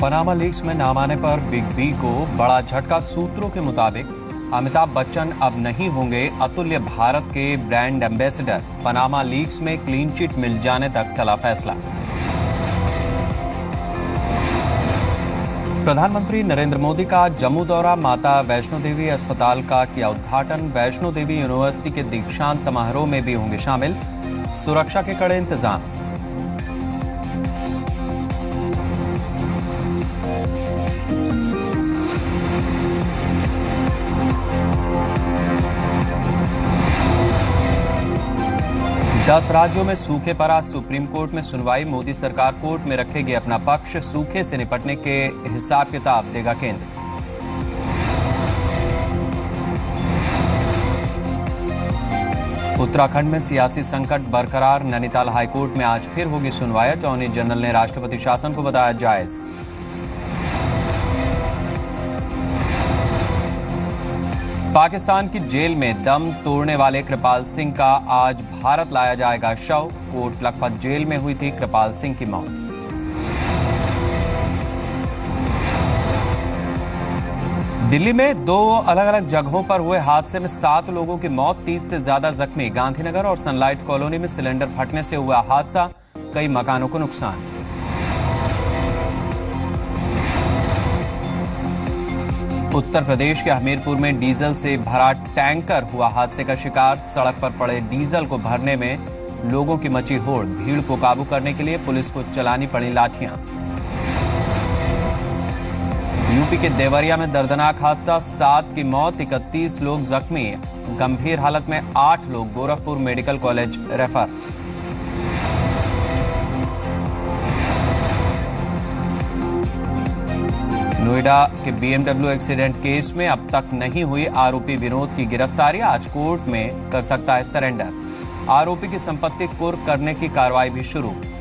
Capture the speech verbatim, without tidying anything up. Panama leaks में नाम आने पर बिग बी को बड़ा झटका। सूत्रों के मुताबिक अमिताभ बच्चन अब नहीं होंगे अतुल्य भारत के ब्रांड एम्बेसडर। पनामा लीक्स में क्लीन चिट मिल जाने तक टला फैसला। प्रधानमंत्री नरेंद्र मोदी का जम्मू दौरा, माता वैष्णो देवी अस्पताल का किया उद्घाटन। वैष्णो देवी यूनिवर्सिटी के दीक्षांत समारोह में भी होंगे शामिल। सुरक्षा के कड़े इंतजाम। दस राज्यों में सूखे पर आज सुप्रीम कोर्ट में सुनवाई। मोदी सरकार कोर्ट में रखेगी अपना पक्ष। सूखे से निपटने के हिसाब किताब देगा केंद्र। उत्तराखंड में सियासी संकट बरकरार। नैनीताल हाईकोर्ट में आज फिर होगी सुनवाई। अटॉर्नी जनरल ने राष्ट्रपति शासन को बताया जायज। पाकिस्तान की जेल में दम तोड़ने वाले कृपाल सिंह का आज भारत लाया जाएगा शव। कोट लखपत जेल में हुई थी कृपाल सिंह की मौत। दिल्ली में दो अलग अलग जगहों पर हुए हादसे में सात लोगों की मौत, तीस से ज्यादा जख्मी। गांधीनगर और सन लाइट कॉलोनी में सिलेंडर फटने से हुआ हादसा, कई मकानों को नुकसान। उत्तर प्रदेश के हमीरपुर में डीजल से भरा टैंकर हुआ हादसे का शिकार। सड़क पर पड़े डीजल को भरने में लोगों की मची होड़। भीड़ को काबू करने के लिए पुलिस को चलानी पड़ी लाठियां। यूपी के देवरिया में दर्दनाक हादसा, सात की मौत, इकतीस लोग जख्मी। गंभीर हालत में आठ लोग Gorakhpur medical college refer. Noida के B M W accident case में अब तक नहीं हुई आरोपी विनोद की गिरफ्तारी। आज कोर्ट में कर सकता है सरेंडर। आरोपी की संपत्ति कुर्क करने की कार्रवाई भी शुरू।